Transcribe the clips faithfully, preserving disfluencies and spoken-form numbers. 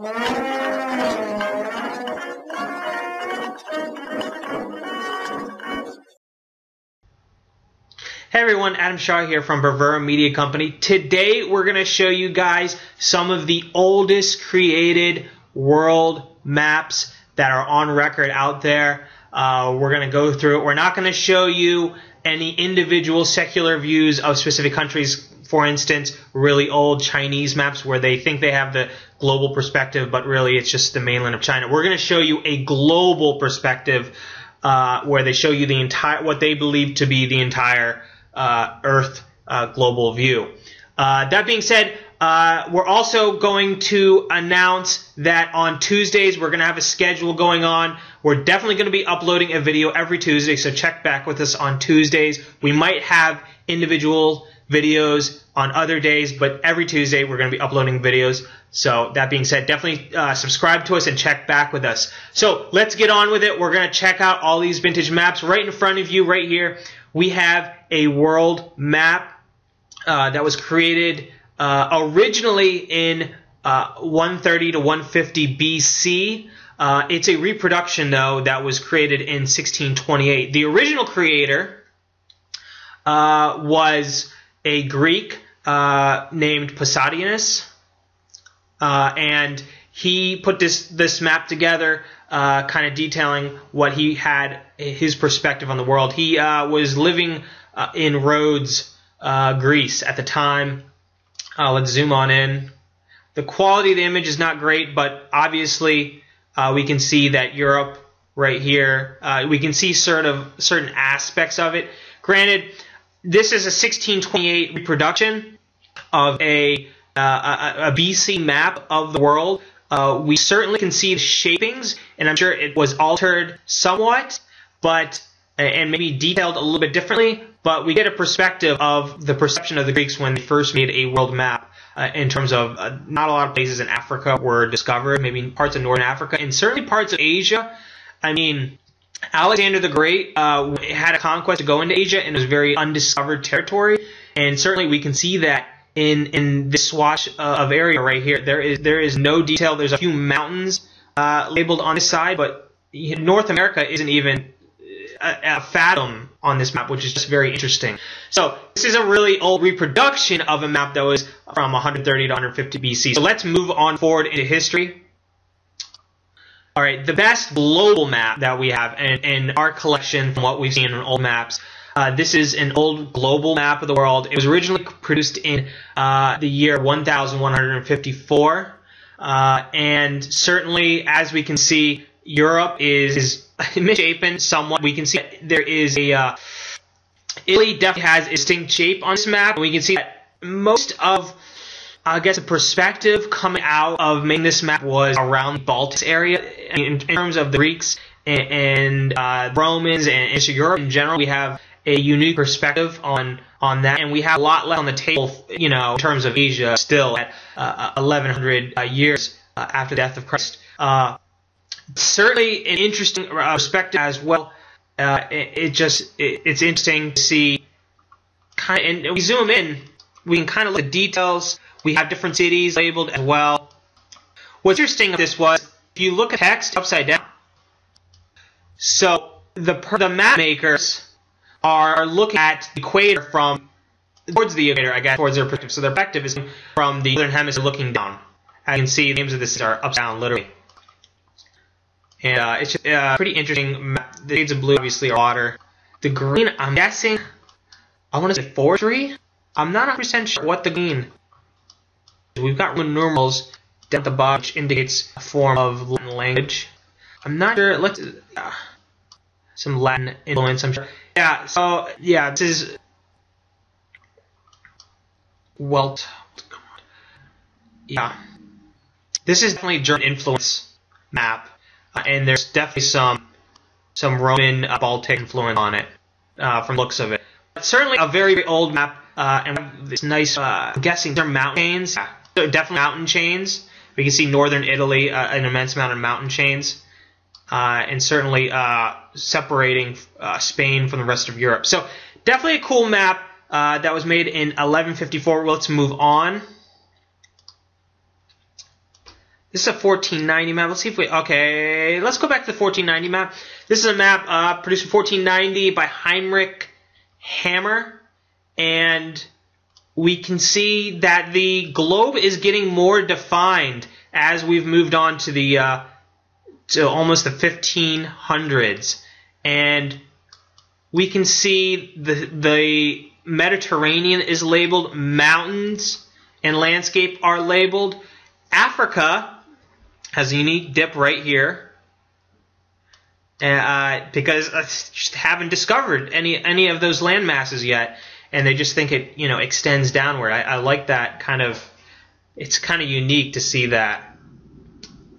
Hey everyone, Adam Schauer here from Bravura Media Company. Today we're going to show you guys some of the oldest created world maps that are on record out there. Uh, we're going to go through it. We're not going to show you any individual secular views of specific countries. For instance, really old Chinese maps where they think they have the global perspective, but really it's just the mainland of China. We're going to show you a global perspective uh, where they show you the entire, what they believe to be the entire uh, Earth uh, global view. Uh, that being said, uh, we're also going to announce that on Tuesdays we're going to have a schedule going on. We're definitely going to be uploading a video every Tuesday, so check back with us on Tuesdays. We might have individual videos on other days, but every Tuesday we're going to be uploading videos. So that being said, definitely uh, subscribe to us and check back with us. So let's get on with it. We're going to check out all these vintage maps right in front of you right here. We have a world map uh, that was created uh, originally in uh, one thirty to one fifty B C. Uh, it's a reproduction, though, that was created in sixteen twenty-eight. The original creator uh, was a Greek uh, named Posidonius, uh, and he put this this map together, uh, kind of detailing what he had, his perspective on the world. He uh, was living uh, in Rhodes, uh, Greece at the time. Uh, let's zoom on in. The quality of the image is not great, but obviously uh, we can see that Europe right here. Uh, we can see sort of certain aspects of it. Granted, this is a sixteen twenty-eight reproduction of a, uh, a, a B C map of the world. Uh, we certainly can see the shapings, and I'm sure it was altered somewhat, but and maybe detailed a little bit differently, but we get a perspective of the perception of the Greeks when they first made a world map uh, in terms of uh, not a lot of places in Africa were discovered, maybe parts of Northern Africa, and certainly parts of Asia. I mean, Alexander the Great uh, had a conquest to go into Asia, and it was very undiscovered territory. And certainly, we can see that in in this swash of area right here. There is there is no detail. There's a few mountains uh, labeled on this side, but North America isn't even a, a fathom on this map, which is just very interesting. So this is a really old reproduction of a map that was from one thirty to one fifty B C. So let's move on forward into history. All right, the best global map that we have in, in our collection from what we've seen in old maps. Uh, this is an old global map of the world. It was originally produced in uh, the year one thousand one hundred fifty-four. Uh, and certainly, as we can see, Europe is, is misshapen somewhat. We can see that there is a... Uh, Italy definitely has a distinct shape on this map. And we can see that most of... I guess the perspective coming out of making this map was around the Baltic area in, in terms of the Greeks and, and uh, Romans and, and so Europe in general. We have a unique perspective on on that, and we have a lot left on the table, you know, in terms of Asia still at uh, eleven hundred uh, years uh, after the death of Christ. Uh, certainly an interesting perspective as well. Uh, it, it just it, it's interesting to see kind of, and we zoom in, we can kind of look at the details. We have different cities labeled as well. What's interesting about this was, if you look at text upside down, so the, the map makers are looking at the equator from, towards the equator, I guess, towards their perspective. So their perspective is from the northern hemisphere looking down. As you can see, the names of this are upside down, literally. And uh, it's just a uh, pretty interesting map. The shades of blue, obviously, are water. The green, I'm guessing, I want to say forestry? I'm not one hundred percent sure what the green. We've got Roman numerals down at the bottom, which indicates a form of Latin language. I'm not sure. Let's uh, some Latin influence, I'm sure. Yeah. So yeah, this is Welt. Yeah, this is definitely German influence map, uh, and there's definitely some some Roman uh, Baltic influence on it uh, from the looks of it. But certainly a very, very old map, uh, and we have this nice. Uh, I'm guessing they're mountain chains. Yeah. So definitely mountain chains. We can see northern Italy, uh, an immense amount of mountain chains, uh, and certainly uh, separating uh, Spain from the rest of Europe. So definitely a cool map uh, that was made in eleven fifty-four. Let's move on. This is a fourteen ninety map. Let's see if we... Okay, let's go back to the fourteen ninety map. This is a map uh, produced in fourteen ninety by Heinrich Hammer. And we can see that the globe is getting more defined as we've moved on to the uh, to almost the fifteen hundreds. And we can see the, the Mediterranean is labeled. Mountains and landscape are labeled. Africa has a unique dip right here, uh, because I just haven't discovered any any of those land masses yet, and they just think it you know extends downward. I, I like that kind of. It's kind of unique to see that.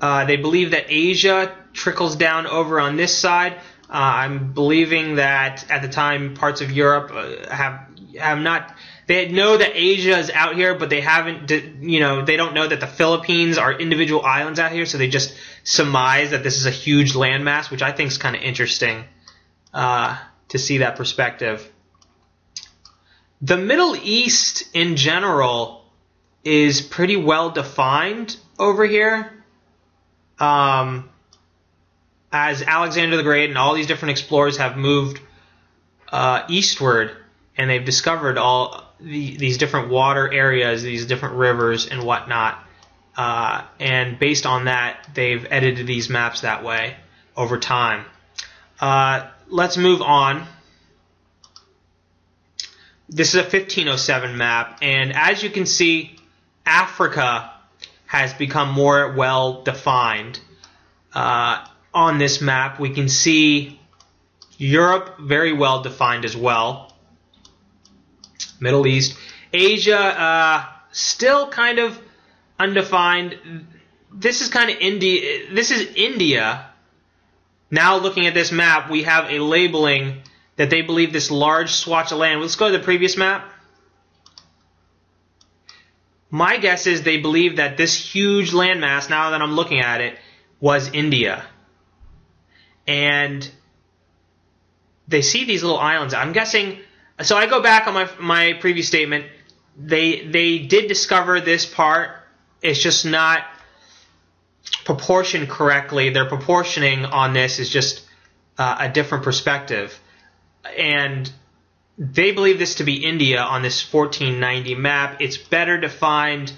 Uh, they believe that Asia trickles down over on this side. Uh, I'm believing that at the time parts of Europe uh, have have not. They know that Asia is out here, but they haven't, you know, they don't know that the Philippines are individual islands out here, so they just surmise that this is a huge landmass, which I think is kind of interesting uh, to see that perspective. The Middle East in general is pretty well defined over here, um, as Alexander the Great and all these different explorers have moved uh, eastward, and they've discovered all... The, these different water areas, these different rivers and whatnot, uh, and based on that they've edited these maps that way over time. Uh, let's move on. This is a fifteen oh seven map, and as you can see, Africa has become more well defined. Uh, on this map we can see Europe very well defined as well. Middle East. Asia, uh, still kind of undefined. This is kind of India. This is India. Now looking at this map, we have a labeling that they believe this large swatch of land. Let's go to the previous map. My guess is they believe that this huge landmass, now that I'm looking at it, was India. And they see these little islands. I'm guessing... So I go back on my my previous statement. They they did discover this part. It's just not proportioned correctly. Their proportioning on this is just uh, a different perspective, and they believe this to be India on this fourteen ninety map. It's better defined.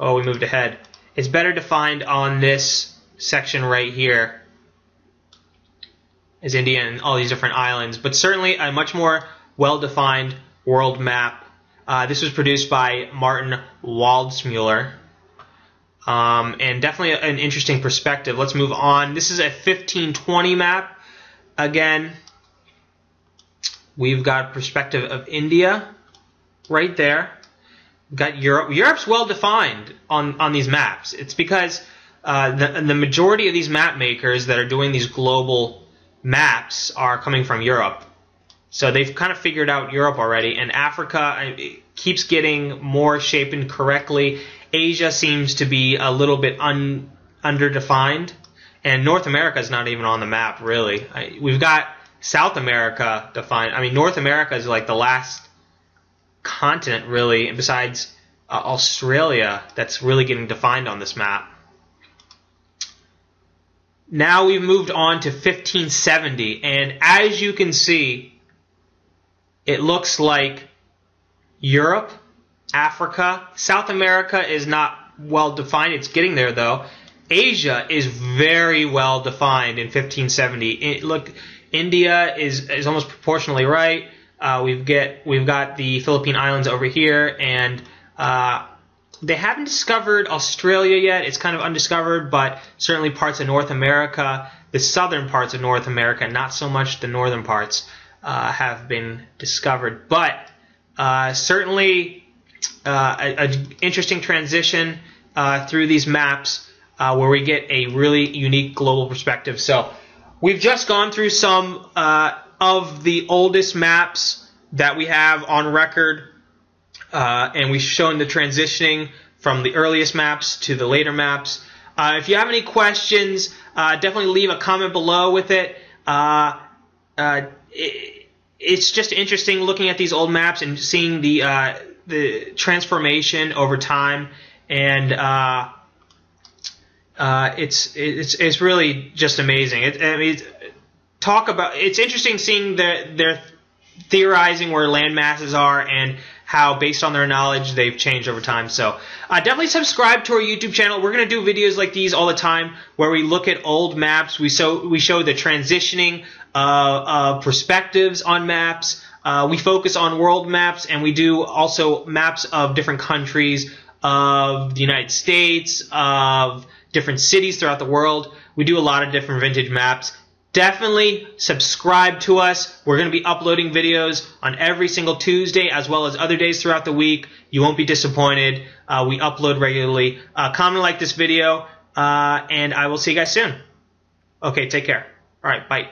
Oh, we moved ahead. It's better defined on this section right here as India and all these different islands, but certainly a much more well-defined world map. Uh, this was produced by Martin Waldseemüller, um, and definitely an interesting perspective. Let's move on. This is a fifteen twenty map. Again, we've got perspective of India right there. We've got Europe. Europe's well-defined on, on these maps. It's because uh, the, the majority of these map makers that are doing these global maps are coming from Europe. So they've kind of figured out Europe already, and Africa keeps getting more shapen correctly. Asia seems to be a little bit un, underdefined, and North America is not even on the map, really. I, we've got South America defined. I mean, North America is like the last continent, really, besides uh, Australia, that's really getting defined on this map. Now we've moved on to fifteen seventy, and as you can see... It looks like Europe, Africa, South America is not well defined. It's getting there though. Asia is very well defined in fifteen seventy. It, look, India is is almost proportionally right. Uh, we've get we've got the Philippine Islands over here, and uh, they haven't discovered Australia yet. It's kind of undiscovered, but certainly parts of North America, the southern parts of North America, not so much the northern parts. Uh, have been discovered, but uh, certainly uh, an interesting transition uh, through these maps uh, where we get a really unique global perspective. So we've just gone through some uh, of the oldest maps that we have on record, uh, and we've shown the transitioning from the earliest maps to the later maps. Uh, if you have any questions, uh, definitely leave a comment below with it. Uh, uh, It's just interesting looking at these old maps and seeing the uh, the transformation over time, and uh, uh, it's it's it's really just amazing. It, I mean, talk about it's interesting seeing their their theorizing where land masses are and how, based on their knowledge, they've changed over time. So uh, definitely subscribe to our YouTube channel. We're going to do videos like these all the time where we look at old maps. We so we show the transitioning uh, uh, perspectives on maps. Uh, we focus on world maps, and we do also maps of different countries, of the United States, of different cities throughout the world. We do a lot of different vintage maps. Definitely subscribe to us. We're going to be uploading videos on every single Tuesday as well as other days throughout the week. You won't be disappointed. Uh, we upload regularly. Uh, comment, like this video, uh, and I will see you guys soon. Okay, take care. All right, bye.